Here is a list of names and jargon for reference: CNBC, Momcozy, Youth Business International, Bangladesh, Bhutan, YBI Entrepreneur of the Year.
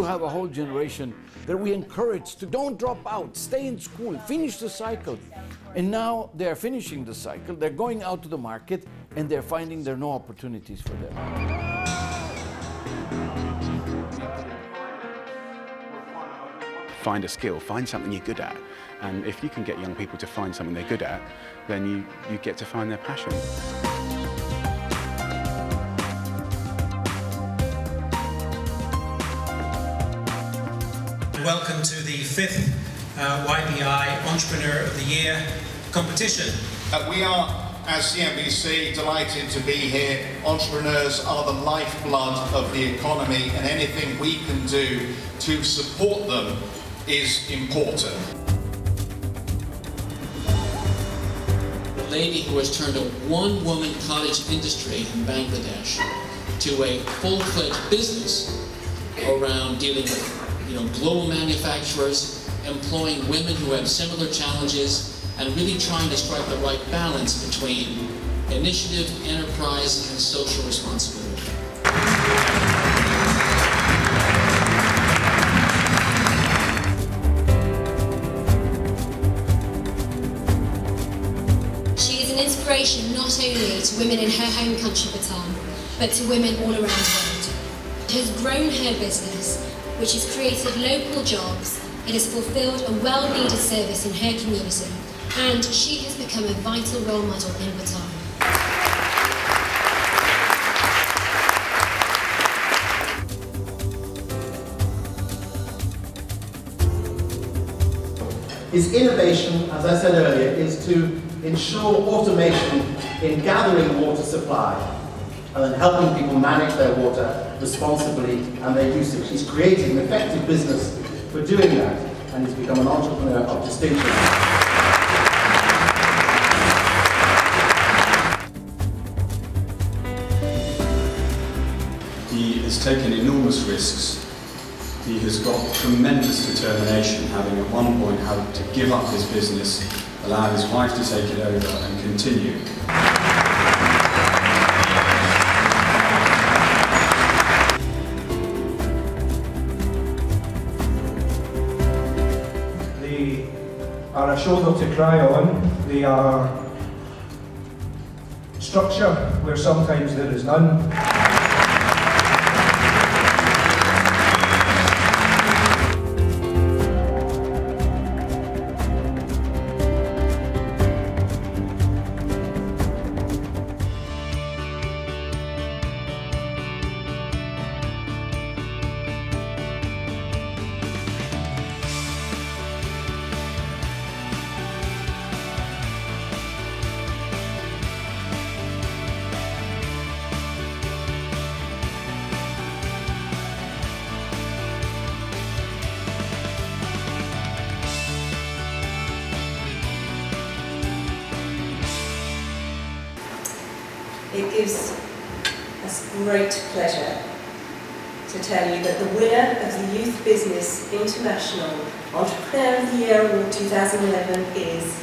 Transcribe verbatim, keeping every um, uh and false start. do have a whole generation that we encourage to don't drop out, stay in school, finish the cycle. And now they're finishing the cycle, they're going out to the market, and they're finding there are no opportunities for them. Find a skill, find something you're good at. And if you can get young people to find something they're good at, then you, you get to find their passion. Welcome to the fifth uh, Y B I Entrepreneur of the Year competition. Uh, we are, as C N B C, delighted to be here. Entrepreneurs are the lifeblood of the economy, and anything we can do to support them is important. The lady who has turned a one-woman cottage industry in Bangladesh to a full-fledged business around dealing with, you know, global manufacturers, employing women who have similar challenges, and really trying to strike the right balance between initiative, enterprise, and social responsibility. Inspiration not only to women in her home country Bhutan, but to women all around the world. She has grown her business, which has created local jobs, it has fulfilled a well-needed service in her community, and she has become a vital role model in Bhutan. Is innovation, as I said earlier, is to ensure automation in gathering water supply and then helping people manage their water responsibly and their usage. She's created an effective business for doing that and has become an entrepreneur of distinction. He has taken enormous risks. He has got tremendous determination, having at one point had to give up his business, allow his wife to take it over and continue. They are a shoulder to cry on, they are structure where sometimes there is none. It gives us great pleasure to tell you that the winner of the Youth Business International Entrepreneur of the Year Award twenty eleven is